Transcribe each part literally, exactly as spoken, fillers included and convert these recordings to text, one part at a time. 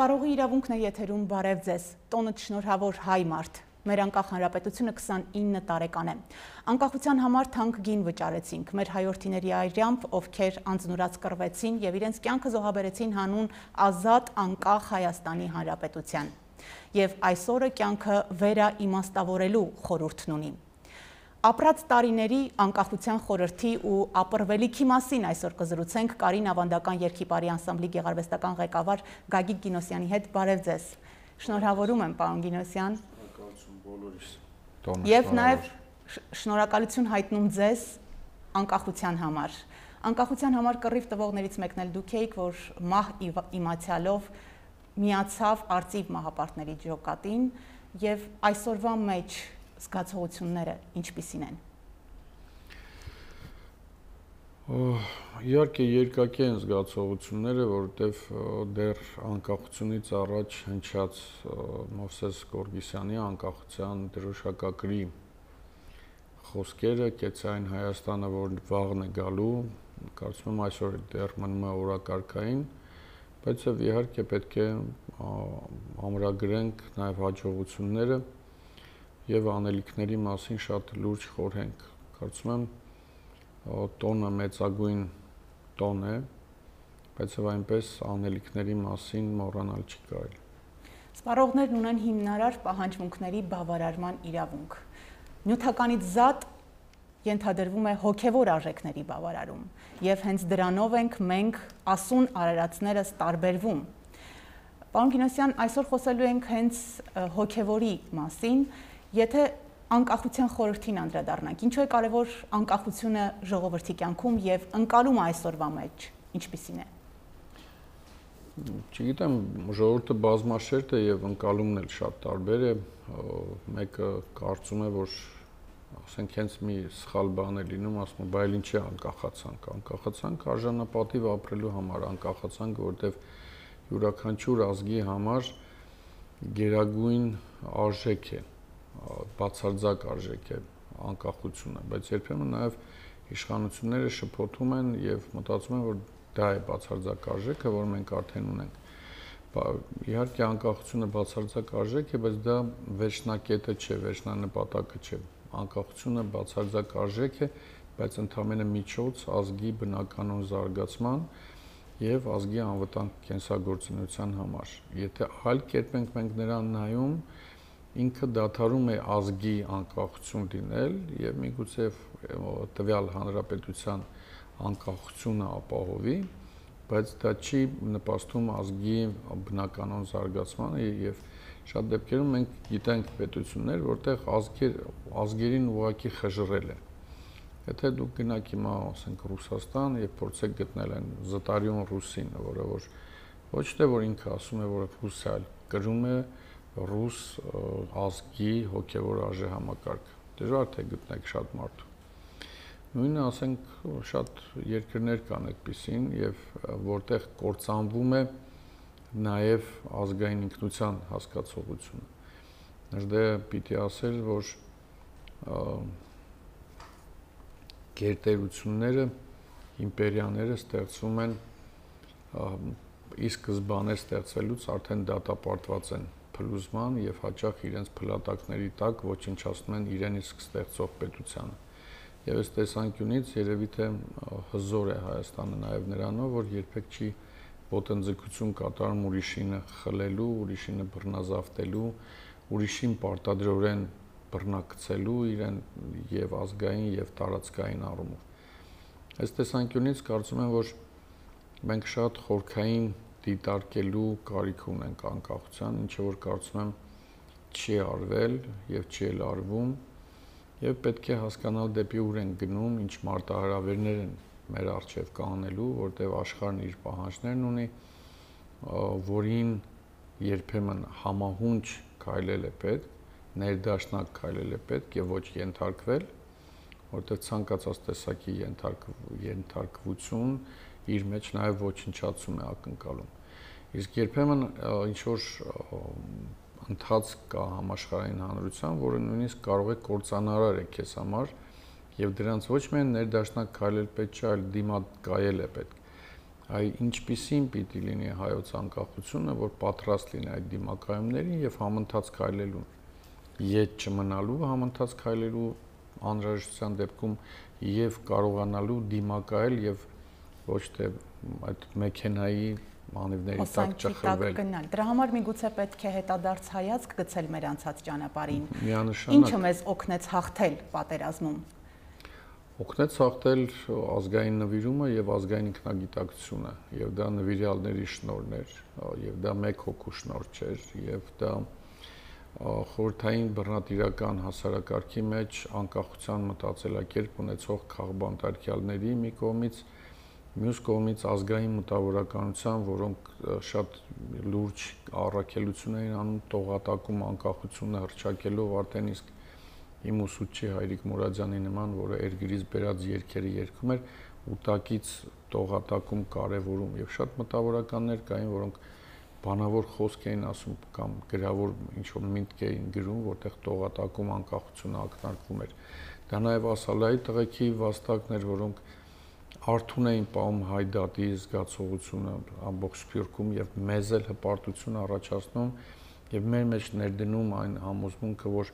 Սպարողի իրավունքն է եթերում, բարև ձեզ, տոնը շնորհավոր հայ մարդ, մեր անկախ հանրապետությունը քսանինը տարեկան է, անկախության համար թանկ գին վճարեցինք, մեր հայորդիների այրյամբ, ովքեր անձնուրաց կռվեցին և իրենց կյանքը զոհաբերեցին հանուն ազատ անկախ Հայաստանի Հանրապետության, և այսօրը կյանքը վերաիմաստավորելու խորհուրդն ունի։ Ապրած տարիների անկախության խորհրդի ու ապրվելիքի մասին այսօր կզրուցենք Կարին ավանդական երգիպարի անսամբլի գեղարվեստական ղեկավար Գագիկ Գինոսյանի հետ, բարև ձեզ։ Շնորհավորում եմ, պարոն Գինոսյան։ Եվ նաև շնորհակալություն հայտնում ձեզ անկախության համար։ Անկախության համար կռիվ տվողներից մեկն էլ դուք եք, որ մահ իմացյալով միացավ արծիվ մահապարտների ջոկատին եւ այսօրվա մեջ զգացողությունները ինչպիսին են։ Իհարկե երկակի են զգացողությունները, որտեվ դեռ անկախությունից առաջ հնչած Մովսես Գորգիսյանի անկախության դրոշակակրի խոսքերը, կեցային Հայաստանը, որ վաղն է գալու, կարծում եմ այսօր դեռ մնում է օրակարգային, բայց իհարկե պետք է ամրագրենք նաև հաջողությունները և անելիքների մասին շատ լուրջ խորհենք։ Կարծում եմ, տոնը մեծագույն տոն է, բայց այնպես անելիքների մասին մոռանալ չի կարելի։ Սպարողներն ունեն հիմնարար պահանջմունքների բավարարման իրավունք։ Նյութականից զատ ենթադրվում է հոգևոր արժեքների բավարարում, և հենց դրանով ենք մենք ասուն արարածներս տարբերվում։ Պարոն Գինոսյան, այսօր խոսելու ենք հենց հոգևորի մասին։ Եթե անկախության խորհրդին անդրադառնանք, ինչու է կարևոր անկախությունը ժողովրդի կյանքում և ընկալումը այսօրվա մեջ ինչպիսին է։ Չգիտեմ, ժողովուրդը բազմաշերտ է և ընկալումն էլ շատ տարբեր է։ Մեկը կարծում է, որ ասենք հենց մի սխալ բան է լինում, ասում է, բայց ինչի անկախացանք։ Անկախացանք արժանապատիվ ապրելու համար, անկախացանք, որտեվ յուրաքանչյուր ազգի համար գերագույն արժեք է, բացարձակ արժեք է անկախությունը, բայց երբեմն նաև իշխանությունները շփոթում են և մտածում են, որ դա է բացարձակ արժեքը, որ մենք արդեն ունենք։ Իհարկե անկախությունը բացարձակ արժեք է, բայց դա վերջնակետը չէ, վերջնանպատակը չէ։ Անկախությունը բացարձակ արժեք է, բայց ընդամենը միջոց ազգի բնականոն զարգացման և ազգի անվտանգ կենսագործունեության համար։ Եթե այլ կերպ ենք մենք նրան նայում, ինքը դադարում է ազգի անկախություն լինել և միգուցե տվյալ հանրապետության անկախությունը ապահովի, բայց դա չի նպաստում ազգի բնականոն զարգացմանը և շատ դեպքերում մենք գիտենք պետություններ, որտեղ ազգերին ուղղակի խժռել է։ Եթե դուք գնաք հիմա ասենք Ռուսաստան և փորձեք գտնել այն զտարյուն ռուսին, որը որ ոչ թե որ ինքը ասում է, որ ռուս է, այլ կրում է ռուս ազգի հոգևոր արժեհամակարգ, դժվար թե գտնեք շատ մարդու։ Նույնը ասենք շատ երկրներ կան այդպիսին և որտեղ կործանվում է նաև ազգային ինքնության հասկացողությունը։ Դե պիտի ասել, որ գերտերությունները, իմպերիաները ստեղծվում են, իսկ զբաներ ստեղծելուց արդեն դատապարտված են փլուզման և հաճախ իրենց փլատակների տակ ոչնչացնում են իրենից ստեղծող պետությանը։ Եվ այս տեսանկյունից երևի թե հզոր է Հայաստանը նաև նրանով, որ երբեք չի ոտնձգություն կատարում ուրիշինը խլելու, ուրիշինը բռնազավթելու, ուրիշին պարտադրորեն բռնակցելու իրեն և ազգային և տարածքային առումով։ Այս տեսանկյունից կարծում եմ, որ մենք շատ խորքային դիտարկելու կարիք ունենք անկախության, ինչը որ կարծում եմ չի արվել և չի էլ արվում և պետք է հասկանալ դեպի ուր են գնում, ինչ մարտահրավերներ են մեր առջև կանելու, որտեղ աշխարհն իր պահանջներն ունի, որին երբեմն համահունչ քայլել է պետք, ներդաշնակ քայլել է պետք և ոչ ենթարկվել, որտեղ ցանկացած տեսակի ենթարկվություն իր մեջ նաև ոչնչացում է ակնկալում։ Իսկ երբեմն ինչ-որ ընթացք կա համաշխարհային հանրության, որը նույնիսկ կարող է կործանարար է քեզ համար, և դրանց ոչ միայն ներդաշնակ քայլել պետք չէ, այլ դիմակայել է պետք։ ai ինչպիսին պիտի լինի հայոց անկախությունը, որ պատրաստ լինի այդ դիմակայումներին եւ համընթաց քայլելու, ետ չմնալու, համընթաց քայլելու անհրաժեշտության դեպքում եւ կարողանալու դիմակայել եւ ոչ թե այդ մեքենայի մանևների տակ չխրվել։ Դրա համար միգուցե պետք է հետադարձ հայացք գցել մեր անցած ճանապարհին։ Ինչը մեզ օգնեց հաղթել պատերազմում։ Օգնեց հաղթել ազգային նվիրումը եւ ազգային ինքնագիտակցությունը, եւ դա նվիրյալների շնորհն էր, եւ դա մեկ հոգու շնորհ չէր, եւ դա խորհրդային բռնատիրական հասարակարգի մեջ անկախության մտածելակերպ ունեցող քաղբանտարկյալների մի կողմից, մյուս կողմից ազգային մտավորականության, որոնք շատ լուրջ առաքելություն էին անում տողատակում անկախությունը հռչակելով արդեն իսկ իմ ուսուցչի Հայրիկ Մուրադյանի նման, որը երգիրից բերած երգերը երգում էր, ուտակից տողատակում կարևորում եւ շատ մտավորականներ կային, որոնք բանավոր խոսք էին ասում կամ գրավոր ինչ որ միտք էին գրում, որտեղ տողատակում անկախությունը ակնարկվում էր։ Դա նաեւ ասալայի տղեկի վաստակներ, որոնք Արթուն էին պահում հայ դատի զգացողությունը ամբողջ Սփյուռքում եւ մեզ էլ հպարտություն առաջացնում եւ մեր մեջ ներդնում այն համոզմունքը, որ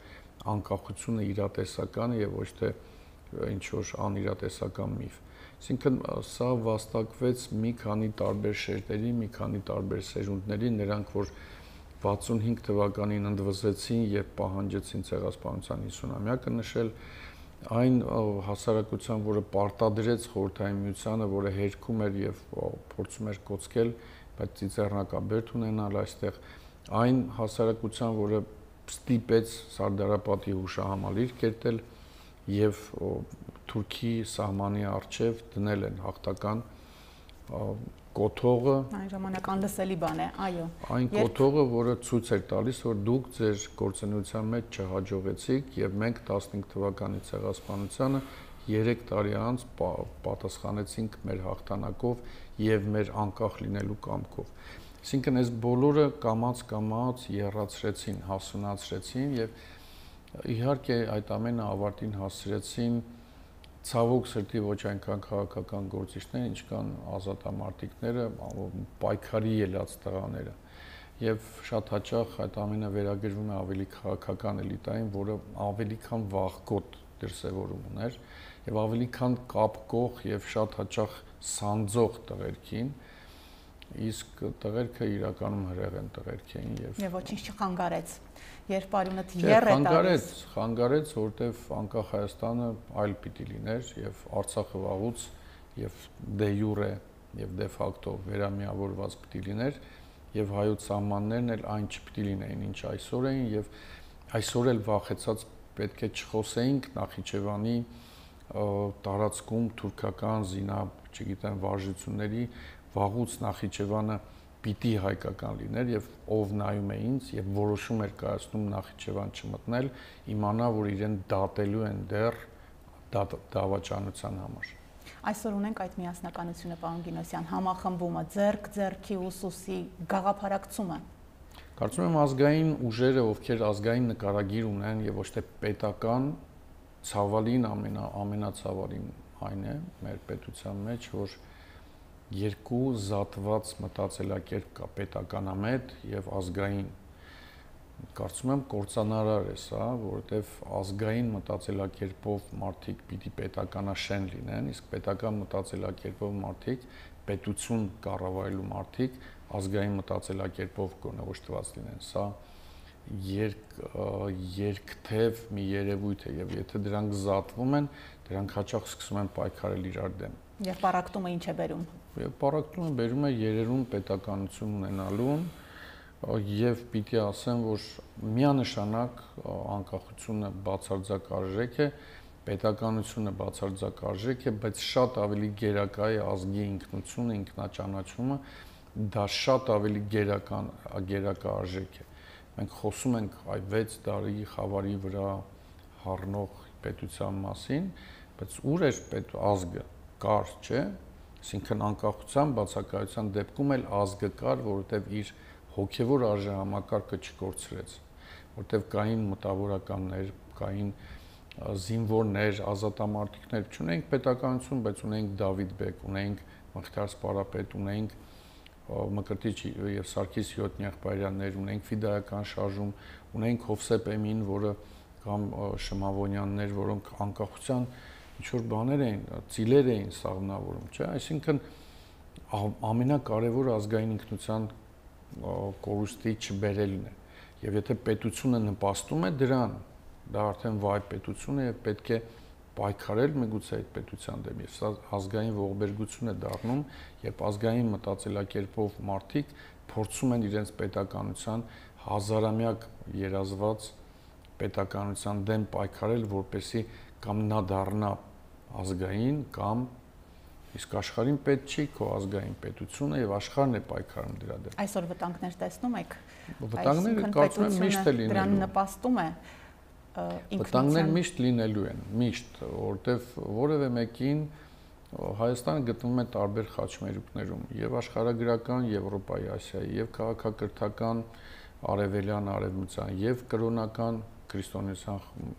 անկախությունը իրատեսական է եւ ոչ թե ինչ որ անիրատեսական միֆ։ Այսինքն սա վաստակվեց մի քանի տարբեր շերտերի, մի քանի տարբեր սերունդների, նրանք որ վաթսունհինգ թվականին ընդվզեցին եւ պահանջեցին ցեղասպանության հիսունամյակը նշել, այն հասարակության, որը պարտադրեց խորհրդային միությանը, որը հերքում էր եւ փորձում էր կոծկել, բայց ծիծեռնակաբերդ ունենալ այստեղ, այն հասարակության, որը ստիպեց Սարդարապատի հուշահամալիր կերտել եւ Թուրքի սահմանի առջեւ դնել են հաղթական կոթողը։ Այն ժամանակ անլսելի բան է, այո։ Այն կոթողը, որը ցույց էր տալիս, որ դուք ձեր գործունեության մեջ չհաջողեցիք եւ մենք տասնհինգ թվականի ցեղասպանությանը երեք տարի անց պատասխանեցինք մեր հաղթանակով եւ մեր անկախ լինելու կամքով։ Այսինքն այս բոլորը կամաց-կամաց եռացրեցին, հասունացրեցին եւ իհարկե այդ ամենը ավարտին հասցրեցին Ցավոք սրտի ոչ այնքան քաղաքական գործիչներ, ինչքան ազատամարտիկները, պայքարի ելած տղաները։ Եվ շատ հաճախ այդ ամենը վերագրվում է ավելի քաղաքական էլիտային, որը ավելի քան վախկոտ դրսևորում ուներ, եւ ավելի քան կապկող եւ շատ հաճախ սանձող տղերքին, իսկ տղերքը իրականում հրեղեն տղերք էին եւ Եվ ոչինչ չխանգարեց։ Երբ արյունդ եռ է տալիս, խանգարեց, որտեվ անկախ Հայաստանը այլ պիտի լիներ եւ Արցախը վաղուց եւ դե յուրե եւ դե ֆակտո վերամիավորված պիտի լիներ եւ հայոց սահմաններն էլ այն չպիտի լինեին, ինչ այսօր էին եւ այսօր էլ վախեցած պետք է չխոսեինք Նախիջևանի տարածքում թուրքական զինա, չգիտեմ, վարժությունների, վաղուց Նախիջևանը պիտի հայկական լիներ եւ ով նայում է ինձ եւ որոշում էր կայացնում Նախիջևան չմտնել, իմանա, որ իրեն դատելու են դեռ դավաճանության համար։ Այսօր ունենք այդ միասնականությունը, պարոն Գինոսյան, համախմբումը, ձեռք ձեռքի ուսուսի գաղափարակցումը։ Կարծում եմ ազգային ուժերը, ովքեր ազգային նկարագիր ունեն եւ ոչ թե պետական, ցավալին ամենացավալին այն է մեր պետության մեջ, որ երկու զատված մտածելակերպ կա, պետականամետ եւ ազգային։ Կարծում եմ կործանարար է սա, որովհետեւ ազգային մտածելակերպով մարդիկ պիտի պետականաշեն լինեն, իսկ պետական մտածելակերպով մարդիկ պետություն կառավարելու մարդիկ ազգային մտածելակերպով կոնոժտված լինեն։ Սա երկ երկթև մի երևույթ է եւ եթե դրանք զատվում են, դրանք հաճախ սկսում են պայքարել իրար դեմ։ Եվ պարակտումը ինչ է բերում։ Եվ պարակտումը բերում է երերուն պետականություն ունենալուն եւ պիտի ասեմ, որ միանշանակ անկախությունը բացարձակ արժեք է, պետականությունը բացարձակ արժեք է, բայց շատ ավելի գերակա է ազգի ինքնությունը, ինքնաճանաչումը, դա շատ ավելի գերական գերակա արժեք է։ Մենք խոսում ենք այդ վեց տարի խավարի վրա հառնող պետության մասին, բայց ուր է պետ ազգը։ Կար, չէ, այսինքն անկախության բացակայության դեպքում էլ ազգը կար, որովհետև իր հոգևոր արժեհամակարգը չկորցրեց, որովհետև կային մտավորականներ, կային զինվորներ, ազատամարտիկներ, չունենք պետականություն, բայց ունենք Դավիտ Բեկ, ունենք Մխիտար Սպարապետ, ունենք Մկրտիչ եւ Սարգիս Խնապետյաններ, ունենք ֆիդայական շարժում, ունենք Հովսեփ Էմին, որը կամ Շմավոնյաններ, որոնք անկախության ինչ որ բաներ էին, ծիլեր էին սաղմնավորում, չէ՞, այսինքն ամենակարևորը ազգային ինքնության կորուստի չբերելն է։ Եվ եթե պետությունը նպաստում է դրան, դա արդեն վայ պետություն է եւ պետք է պայքարել միգուցե այդ պետության դեմ։ Եվ սա ազգային ողբերգություն է դառնում, երբ ազգային մտածելակերպով մարդիկ փորձում են իրենց պետականության հազարամյակ երազված պետականության դեմ պայքարել, որպեսզի կամ նա դառնա ազգային կամ իսկ աշխարհին պետք չի, քո ազգային պետությունը եւ աշխարհն է պայքարում դրա դեմ։ Այսօր վտանգներ տեսնում եք։ Վտանգները կարծում եմ միշտ լինելու են։ Դրան նպաստում է ինքնության։ Վտանգներ միշտ լինելու են, միշտ, որտեվ որևէ մեկին Հայաստանը գտնվում է տարբեր խաչմերուկներում, եւ աշխարհագրական, Եվրոպայի, Ասիայի, եւ քաղաքակրթական, արևելյան, արևմտյան, եւ կրոնական, քրիստոնեական,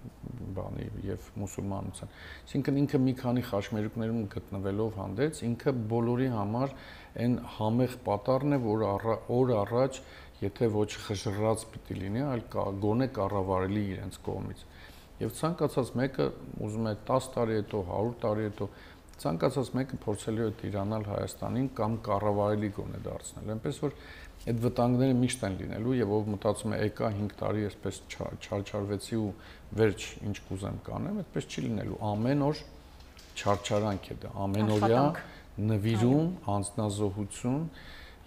բանի եւ մուսուլմանության։ Այսինքն ինքը մի քանի խաչմերուկներում գտնվելով հանդերձ, ինքը բոլորի համար այն համեղ պատառն է, որ օր առաջ, եթե ոչ խժռած պիտի լինի, այլ գոնե կառավարելի իրենց կողմից։ Եվ ցանկացած մեկը ուզում է տասը տարի հետո, հարյուր տարի հետո ցանկացած մեկը փորձելու է դիրանալ Հայաստանին կամ կառավարելի գոնե դարձնել։ Էնպես որ այդ վտանգները միշտ են լինելու եւ ով մտածում է եկա հինգ տարի այսպես չարչարվեցի ու վերջ ինչ կուզեմ կանեմ, այդպես չի լինելու։ Ամեն օր չարչարանք է դա, ամենօրյա նվիրում, անձնազոհություն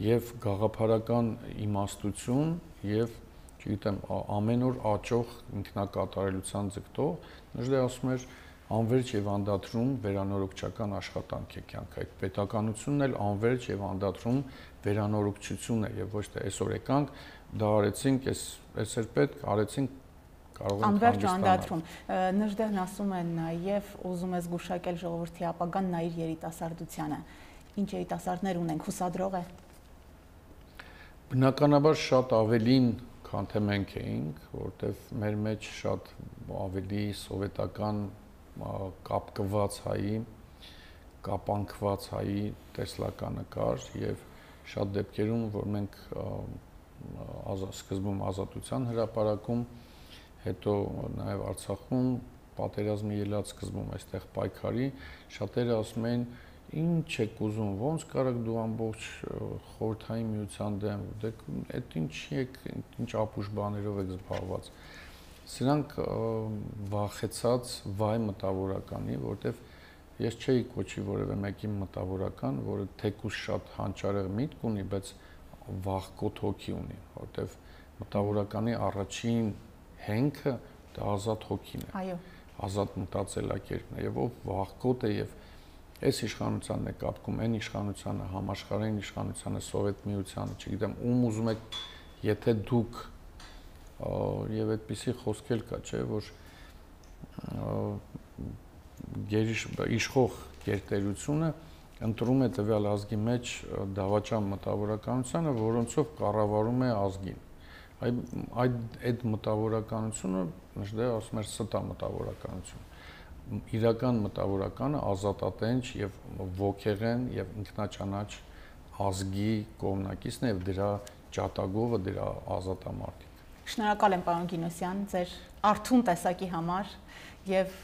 եւ գաղափարական իմաստություն եւ չգիտեմ ամեն օր աճող ինքնակատարելության ձգտող, նույնիսկ ասում եմ անվերջ եւ անդադրում վերանորոգչական աշխատանք է կյանքը։ Այդ պետականությունն էլ անվերջ եւ անդադրում վերանորոգչություն է եւ ոչ թե այսօր եկանք, դա արեցինք, այս այսօր պետք արեցինք, կարող ենք անվերջ անդադրում։ Նժդեհն ասում են նաեւ ուզում է զգուշակել ժողովրդի ապագան նա իր երիտասարդությանը։ Ինչ երիտասարդներ ունենք, հուսադրող է։ Բնականաբար շատ ավելին քան թե մենք էինք, որտեվ մեր մեջ շատ ավելի սովետական կապկված հայի, կապանքված հայի տեսլականը կար եւ շատ դեպքերում, որ մենք սկզբում ազատության հրապարակում, հետո նաեւ Արցախում պատերազմի ելած սկզբում այստեղ պայքարի, շատերը ասում են ինչ եք ուզում, ոնց կարաք դու ամբողջ խորհրդային միության դեմ, դե այդ ինչ եք, ինչ ապուշ բաներով եք զբաղված։ Սրանք վախեցած վայ մտավորականի, որտեվ ես չէի կոչի որևէ մեկի մտավորական, որը թեկուզ շատ հանճարեղ միտք ունի, բայց վախկոտ հոգի ունի, որտեվ մտավորականի առաջին հենքը դա ազատ հոգին է։ Այո։ Ազատ մտածելակերպն է եւ ով վախկոտ է եւ այս իշխանությանն է կապվում, այն իշխանությանը, համաշխարհային իշխանությանը, սովետ միությանը, չգիտեմ, ում ուզում եք, եթե դուք եւ այդպիսի խոսքեր կա, չէ, որ իշխող գերտերությունը ընտրում է տվյալ ազգի մեջ դավաճան մտավորականությունը, որոնցով կառավարում է ազգին։ Այդ այդ մտավորականությունը, նշել է, ասում եմ, ստա մտավորականություն։ Իրական մտավորականը ազատատենչ եւ ոգեղեն եւ ինքնաճանաչ ազգի կողմնակիցն է եւ դրա ճատագովը դրա ազատամարտիկ։ Շնորհակալ եմ պարոն Գինոսյան ձեր արթուն տեսակի համար եւ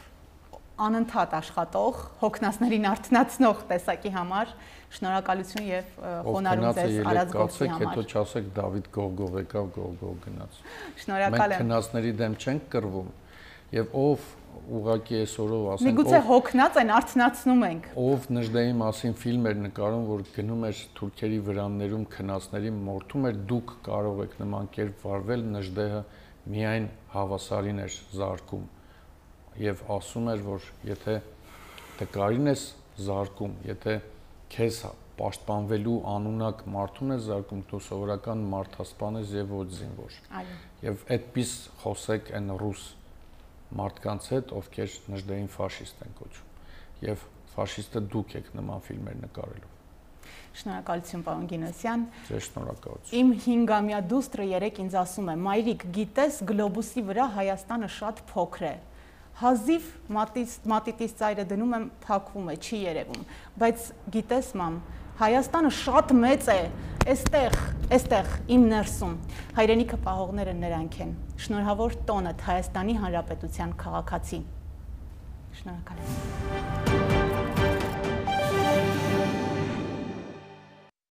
անընդհատ աշխատող հոգնածներին արթնացնող տեսակի համար։ Շնորհակալություն եւ խոնարհում ձեզ արած գործի համար։ Հետո չասեք Դավիթ Գողգող եկավ Գողգող գնաց։ Շնորհակալ եմ։ Մենք քնածների դեմ չենք կռվում եւ ով ուղղակի այսօրով ասենք, միգուցե հոգնած են, արթնացնում ենք։ Ով Նժդեհի մասին ֆիլմ էր նկարում, որ գնում էր թուրքերի վրաններում քնածների մորթում էր, դուք կարող եք նման կերպ վարվել, Նժդեհը միայն հավասարին էր զարկում եւ ասում էր, որ եթե տկարին ես զարկում, եթե քեզ պաշտպանվելու անունակ մարդուն ես զարկում, դու սովորական մարդասպան ես եւ ոչ զինվոր։ Այո։ Եվ այդպես խոսեք այն ռուս մարդկանց հետ, ովքեր Նժդեհին ֆաշիստ են կոչում եւ ֆաշիստը դուք եք նման ֆիլմեր նկարելու։ Շնորհակալություն պարոն Գինոսյան։ Ձեր շնորհակալություն։ Իմ հինգամյա դուստրը երեկ ինձ ասում է՝ «Մայրիկ, գիտես, գլոբուսի վրա Հայաստանը շատ փոքր է։ haziv matitis ծայրը դնում եմ, փակվում է, չի երևում, բայց գիտես մամ, Հայաստանը շատ մեծ է, այստեղ, այստեղ իմ ներսում, հայրենիքը պահողները նրանք են, շնորհավոր տոնդ Հայաստանի Հանրապետության քաղաքացին, շնորհակալ եմ։